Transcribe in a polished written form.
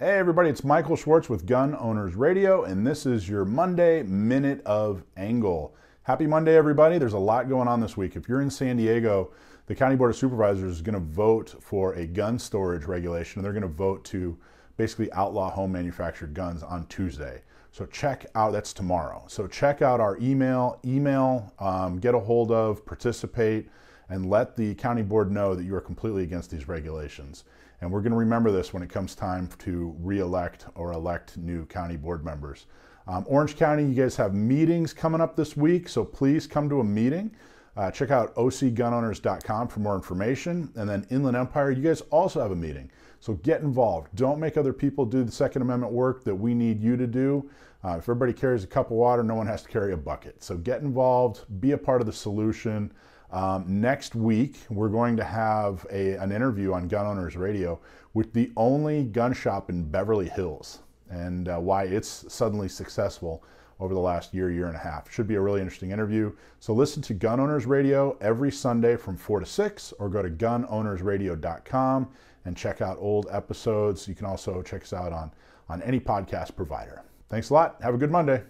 Hey everybody, it's Michael Schwartz with Gun Owners Radio, and this is your Monday Minute of Angle. Happy Monday, everybody. There's a lot going on this week. If you're in San Diego, the County Board of Supervisors is going to vote for a gun storage regulation, and they're going to vote to basically outlaw home manufactured guns on Tuesday. So check out, that's tomorrow. So check out our email, get a hold of, participate, and let the county board know that you are completely against these regulations. And we're going to remember this when it comes time to re-elect or elect new county board members. Orange County, you guys have meetings coming up this week, so please come to a meeting. Check out OCGunowners.com for more information. And then Inland Empire, you guys also have a meeting. So get involved. Don't make other people do the Second Amendment work that we need you to do. If everybody carries a cup of water, no one has to carry a bucket. So get involved, be a part of the solution. Next week, we're going to have an interview on Gun Owners Radio with the only gun shop in Beverly Hills, and why it's suddenly successful over the last year and a half. Should be a really interesting interview. So listen to Gun Owners Radio every Sunday from 4 to 6, or go to GunOwnersRadio.com and check out old episodes. You can also check us out on any podcast provider. Thanks a lot. Have a good Monday.